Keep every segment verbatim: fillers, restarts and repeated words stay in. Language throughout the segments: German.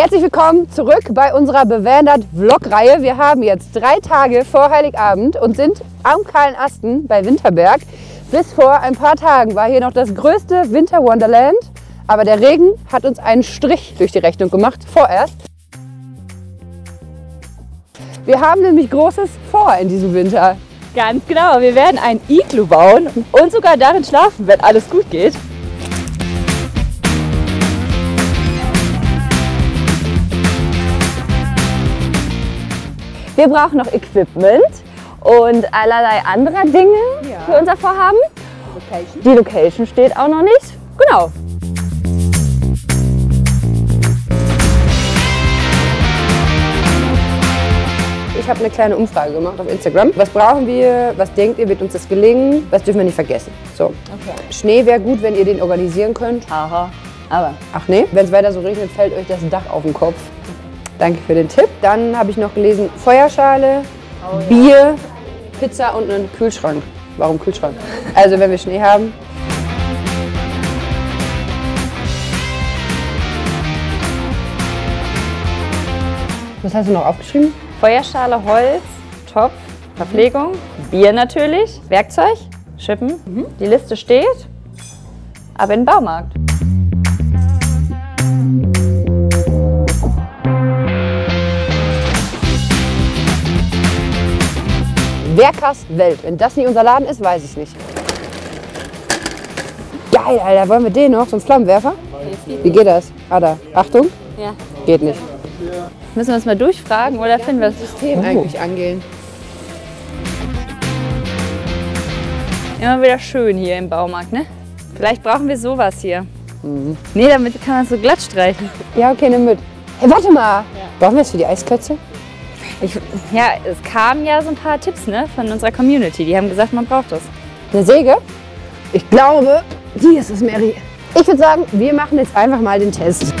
Herzlich willkommen zurück bei unserer bewandert Vlog-Reihe. Wir haben jetzt drei Tage vor Heiligabend und sind am Kahlen Asten bei Winterberg. Bis vor ein paar Tagen war hier noch das größte Winter-Wonderland, aber der Regen hat uns einen Strich durch die Rechnung gemacht, vorerst. Wir haben nämlich Großes vor in diesem Winter. Ganz genau, wir werden ein Iglu bauen und sogar darin schlafen, wenn alles gut geht. Wir brauchen noch Equipment und allerlei anderer Dinge ja. für unser Vorhaben. Location. Die Location steht auch noch nicht. Genau. Ich habe eine kleine Umfrage gemacht auf Instagram. Was brauchen wir? Was denkt ihr, wird uns das gelingen? Was dürfen wir nicht vergessen? So. Okay. Schnee wäre gut, wenn ihr den organisieren könnt. Aha. Aber. Ach nee? Wenn es weiter so regnet, fällt euch das Dach auf den Kopf. Danke für den Tipp. Dann habe ich noch gelesen, Feuerschale, oh, ja. Bier, Pizza und einen Kühlschrank. Warum Kühlschrank? Also wenn wir Schnee haben. Was hast du noch aufgeschrieben? Feuerschale, Holz, Topf, Verpflegung, Bier natürlich, Werkzeug, Schippen. Mhm. Die Liste steht, aber im Baumarkt. Werkers Welt. Wenn das nicht unser Laden ist, weiß ich nicht. Geil, Alter. Wollen wir den noch? So einen Flammenwerfer? Wie geht das? Ah, da. Achtung. Ja. Geht nicht. Müssen wir uns mal durchfragen oder finden wir das System oh. eigentlich angehen? Immer wieder schön hier im Baumarkt, ne? Vielleicht brauchen wir sowas hier. Mhm. Nee, damit kann man es so glatt streichen. Ja, okay, nimm mit. Hey, warte mal. Brauchen wir das für die Eisklötze? Ich, ja, es kamen ja so ein paar Tipps ne, von unserer Community. Die haben gesagt, man braucht das. Eine Säge? Ich glaube, die ist es, Mary. Ich würde sagen, wir machen jetzt einfach mal den Test.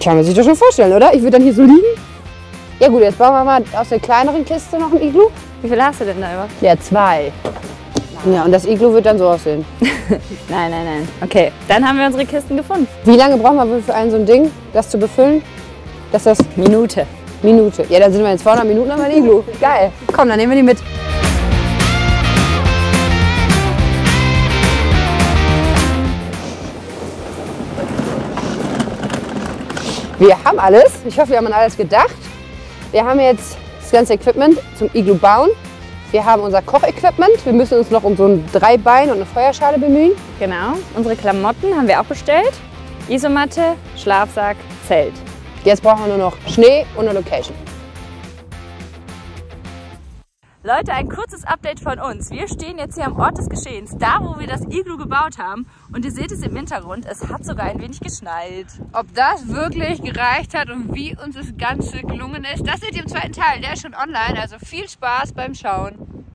Kann man sich das schon vorstellen, oder? Ich würde dann hier so liegen. Ja gut, jetzt bauen wir mal aus der kleineren Kiste noch ein Iglu. Wie viel hast du denn da über? Ja, zwei. Nein. Ja, und das Iglu wird dann so aussehen. Nein, nein, nein. Okay, dann haben wir unsere Kisten gefunden. Wie lange brauchen wir für einen so ein Ding, das zu befüllen? Das ist das Minute. Minute. Ja, dann sind wir in zweihundert Minuten am Iglu. Geil. Komm, dann nehmen wir die mit. Wir haben alles. Ich hoffe, wir haben an alles gedacht. Wir haben jetzt das ganze Equipment zum Iglu bauen. Wir haben unser Kochequipment. Wir müssen uns noch um so ein Dreibein und eine Feuerschale bemühen. Genau. Unsere Klamotten haben wir auch bestellt. Isomatte, Schlafsack, Zelt. Jetzt brauchen wir nur noch Schnee und eine Location. Leute, ein kurzes Update von uns. Wir stehen jetzt hier am Ort des Geschehens, da wo wir das Iglu gebaut haben. Und ihr seht es im Hintergrund, es hat sogar ein wenig geschneit. Ob das wirklich gereicht hat und wie uns das Ganze gelungen ist, das seht ihr im zweiten Teil, der ist schon online. Also viel Spaß beim Schauen.